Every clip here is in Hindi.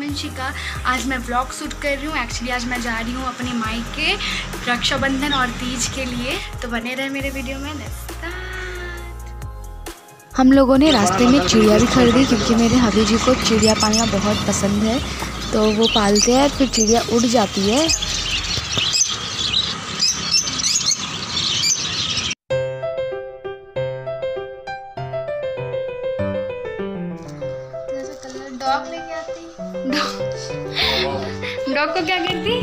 हेमंशिका। आज मैं व्लॉग शूट कर रही हूँ। एक्चुअली आज मैं जा रही हूँ अपनी माई के रक्षाबंधन और तीज के लिए, तो बने रहे मेरे वीडियो में। हम लोगों ने रास्ते में चिड़िया भी खरीदी क्योंकि मेरे हबी जी को चिड़िया पालना बहुत पसंद है, तो वो पालते हैं। फिर चिड़िया उड़ जाती है। डॉग लेके आती, डॉग को क्या करती?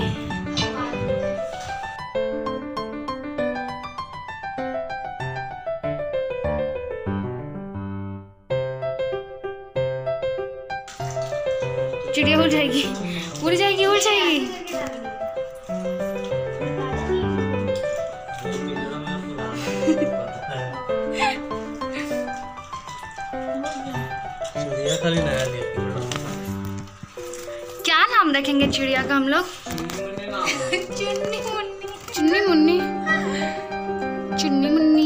चिड़िया उड़ जाएगी, उड़ जाएगी, उड़ जाएगी। चिड़िया खाली नया लिया, क्या नाम रखेंगे चिड़िया का हम लोग? चुन्नी मुन्नी, चुन्नी मुन्नी, चुन्नी मुन्नी।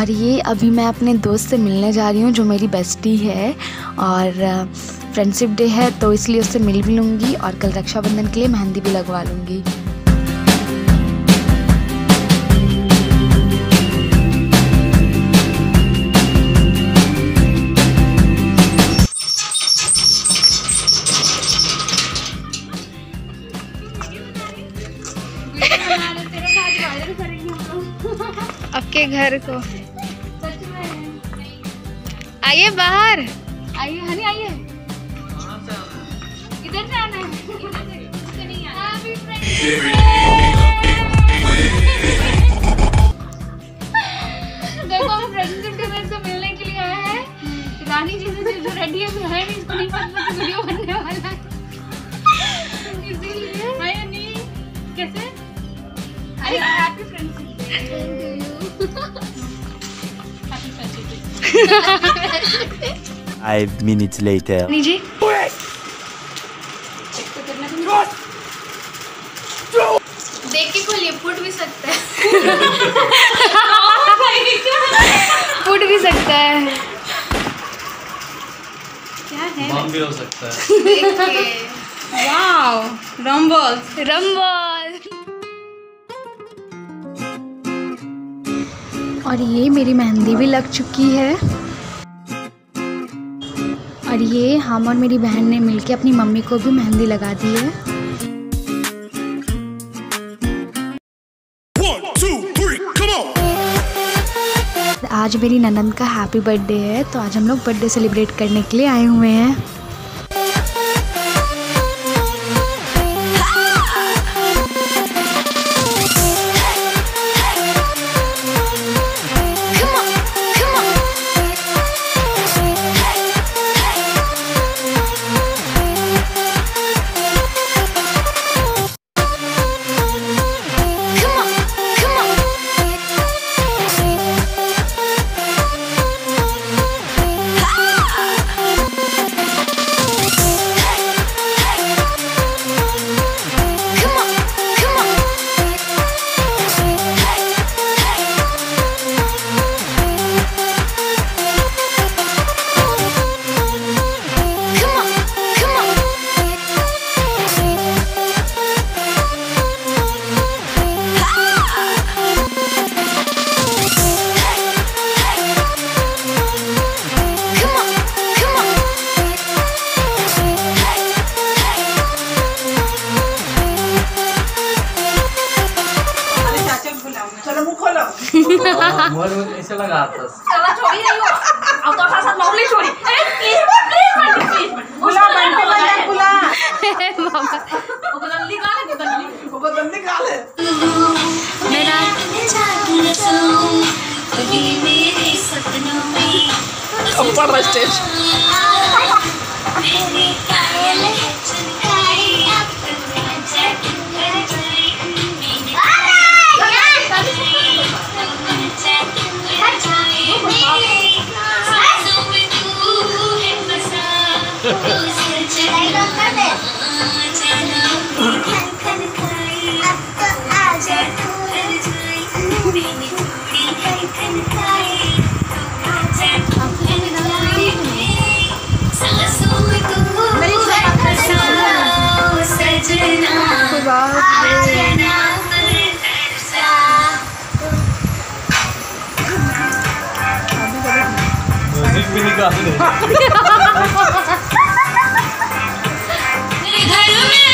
और ये अभी मैं अपने दोस्त से मिलने जा रही हूँ जो मेरी बेस्टी है, और फ्रेंडशिप डे है तो इसलिए उससे मिल भी लूँगी, और कल रक्षाबंधन के लिए मेहंदी भी लगवा लूँगी। आपके घर को आइए, बाहर आइए, हनी आइए, इधर से आना है। देखो हम फ्रेंडशिप डे में से मिलने के लिए आए हैं। रानी जी से जो रेडी है, है नहीं, इसको नहीं पता वीडियो बनने वाला है, इसीलिए। हाय हनी, कैसे? Happy friendship day. 5 minutes later. नीजी देख के खोलिए, फूट भी सकता है। फूट भी सकता है, क्या है? बम भी हो सकता है। देखिए, वाओ, रंबल रंबल। और ये मेरी मेहंदी भी लग चुकी है। और ये हम और मेरी बहन ने मिलके अपनी मम्मी को भी मेहंदी लगा दी है। 1, 2, 3, come on! आज मेरी ननद का हैप्पी बर्थडे है, तो आज हम लोग बर्थडे सेलिब्रेट करने के लिए आए हुए हैं। ऐसे लगा था। चला छोड़ी नहीं हो। अब तो खासा नॉर्मली छोड़ी। अरे प्लीज प्लीज बुला बंटी बंटी बुला। मामा। वो बदलनी काले बदलनी। वो बदलनी काले। मेरा जागना सोऊं कभी मेरे सपनों में। ऊपर रस्ते। मेरे घर में